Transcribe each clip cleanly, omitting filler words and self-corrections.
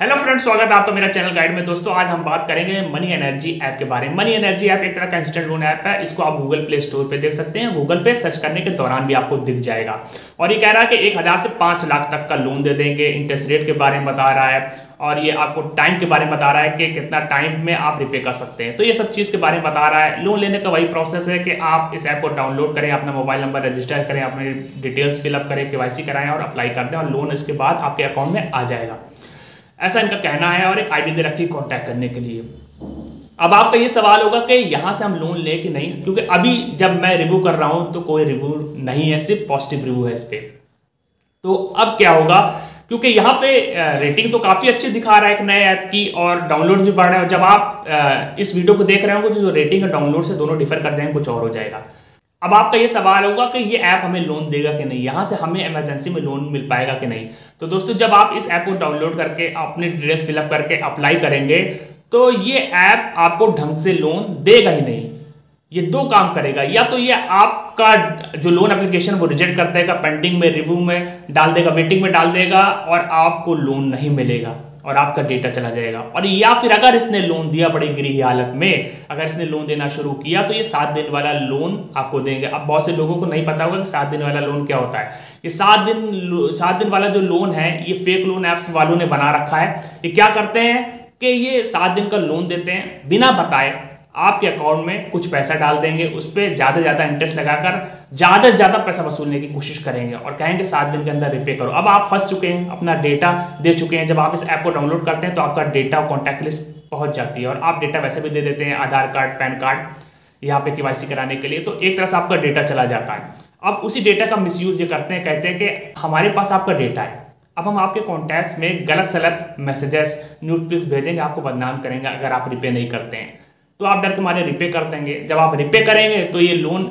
Hello friends, स्वागत है आपका मेरा चैनल गाइड में। दोस्तों आज हम बात करेंगे मनी एनर्जी ऐप के बारे में। मनी एनर्जी ऐप एक तरह का इंस्टेंट लोन ऐप है। इसको आप गूगल प्ले स्टोर पे देख सकते हैं। गूगल पे सर्च करने के दौरान भी आपको दिख जाएगा। और ये कह रहा है कि 1,000 से 5,00,000 तक का लोन दे देंगे। इंटरेस्ट रेट के बारे में बता रहा है और ये आपको टाइम के बारे में बता रहा है कि कितना टाइम में आप रिपे कर सकते हैं। तो ये सब चीज़ के बारे में बता रहा है। लोन लेने का वही प्रोसेस है कि आप इस ऐप को डाउनलोड करें, अपना मोबाइल नंबर रजिस्टर करें, अपने डिटेल्स फिलअप करें, KYC कराएं और अप्लाई कर दें और लोन इसके बाद आपके अकाउंट में आ जाएगा, ऐसा इनका कहना है। और एक आईडी दे रखी कांटेक्ट करने के लिए। अब आपका ये सवाल होगा कि यहाँ से हम लोन लें कि नहीं, क्योंकि अभी जब मैं रिव्यू कर रहा हूँ तो कोई रिव्यू नहीं है, सिर्फ पॉजिटिव रिव्यू है इस पर। तो अब क्या होगा, क्योंकि यहाँ पे रेटिंग तो काफ़ी अच्छी दिखा रहा है एक नए ऐप की और डाउनलोड भी बढ़ रहे हैं। जब आप इस वीडियो को देख रहे होंगे तो जो रेटिंग और डाउनलोड से दोनों डिफर कर जाएंगे, कुछ और हो जाएगा। अब आपका ये सवाल होगा कि ये ऐप हमें लोन देगा कि नहीं, यहाँ से हमें इमरजेंसी में लोन मिल पाएगा कि नहीं। तो दोस्तों जब आप इस ऐप को डाउनलोड करके अपने डिटेल्स फिलअप करके अप्लाई करेंगे तो ये ऐप आपको ढंग से लोन देगा ही नहीं। ये दो काम करेगा, या तो ये आपका जो लोन एप्लीकेशन वो रिजेक्ट कर देगा, पेंडिंग में, रिव्यू में डाल देगा, वेटिंग में डाल देगा और आपको लोन नहीं मिलेगा और आपका डेटा चला जाएगा। और या फिर अगर इसने लोन दिया बड़ी गरीब हालत में, अगर इसने लोन देना शुरू किया तो ये 7 दिन वाला लोन आपको देंगे। अब बहुत से लोगों को नहीं पता होगा कि 7 दिन वाला लोन क्या होता है। ये 7 दिन वाला जो लोन है ये फेक लोन ऐप्स वालों ने बना रखा है। ये क्या करते हैं कि ये 7 दिन का लोन देते हैं, बिना बताए आपके अकाउंट में कुछ पैसा डाल देंगे, उस पर ज़्यादा से ज़्यादा इंटरेस्ट लगाकर ज़्यादा से ज़्यादा पैसा वसूलने की कोशिश करेंगे और कहेंगे 7 दिन के अंदर रिपे करो। अब आप फंस चुके हैं, अपना डेटा दे चुके हैं। जब आप इस ऐप को डाउनलोड करते हैं तो आपका डेटा कॉन्टैक्ट लिस्ट पहुंच जाती है और आप डेटा वैसे भी दे देते हैं, आधार कार्ड, पैन कार्ड, यहाँ पे KYC कराने के लिए। तो एक तरह से आपका डेटा चला जाता है। अब उसी डेटा का मिसयूज़ ये करते हैं, कहते हैं कि हमारे पास आपका डेटा है, अब हम आपके कॉन्टैक्ट्स में गलत सलत मैसेजेस, न्यूज़ भेजेंगे, आपको बदनाम करेंगे अगर आप रिपे नहीं करते हैं। तो आप डर के मारे रिपे कर देंगे। जब आप रिपे करेंगे तो ये लोन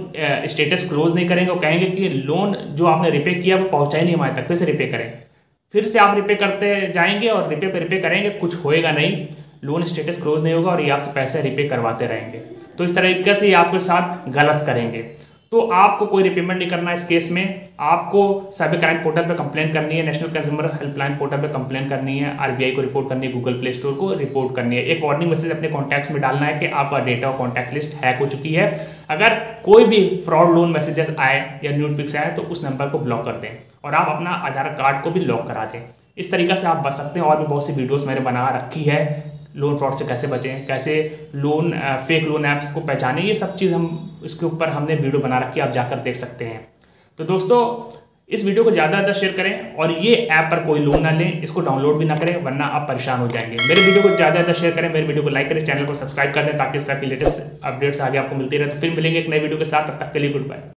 स्टेटस क्लोज नहीं करेंगे और कहेंगे कि लोन जो आपने रिपे किया वो पहुंचा ही नहीं हमारे तक, फिर से रिपे करें। फिर से आप रिपे करते जाएंगे और रिपे पर रिपे करेंगे, कुछ होएगा नहीं, लोन स्टेटस क्लोज नहीं होगा और ये आपसे पैसे रिपे करवाते रहेंगे। तो इस तरीके से ये आपके साथ गलत करेंगे। तो आपको कोई रिपेमेंट नहीं करना इस केस में। आपको साइबर क्राइम पोर्टल पर कंप्लेंट करनी है, नेशनल कंज्यूमर हेल्पलाइन पोर्टल पर कंप्लेंट करनी है, RBI को रिपोर्ट करनी है, गूगल प्ले स्टोर को रिपोर्ट करनी है। एक वार्निंग मैसेज अपने कॉन्टैक्ट्स में डालना है कि आपका डेटा और कॉन्टैक्ट लिस्ट हैक हो चुकी है। अगर कोई भी फ्रॉड लोन मैसेजेस आए या न्यूड पिक्स आए तो उस नंबर को ब्लॉक कर दें और आप अपना आधार कार्ड को भी लॉक करा दें। इस तरीके से आप बच सकते हैं। और भी बहुत सी वीडियोज़ मैंने बना रखी है लोन फ्रॉड से कैसे बचें, कैसे लोन फेक लोन ऐप्स को पहचाने, ये सब चीज़ हम इसके ऊपर हमने वीडियो बना रखी है, आप जाकर देख सकते हैं। तो दोस्तों इस वीडियो को ज़्यादा शेयर करें और ये ऐप पर कोई लोन ना लें, इसको डाउनलोड भी ना करें, वरना आप परेशान हो जाएंगे। मेरे वीडियो को ज़्यादा शेयर करें, मेरे वीडियो को लाइक करें, चैनल को सब्सक्राइब कर दें ताकि इस तरह की लेटेस्ट अपडेट्स आगे आपको मिलती रहे। तो फिर मिलेंगे एक नई वीडियो के साथ, तब तक के लिए गुड बाय।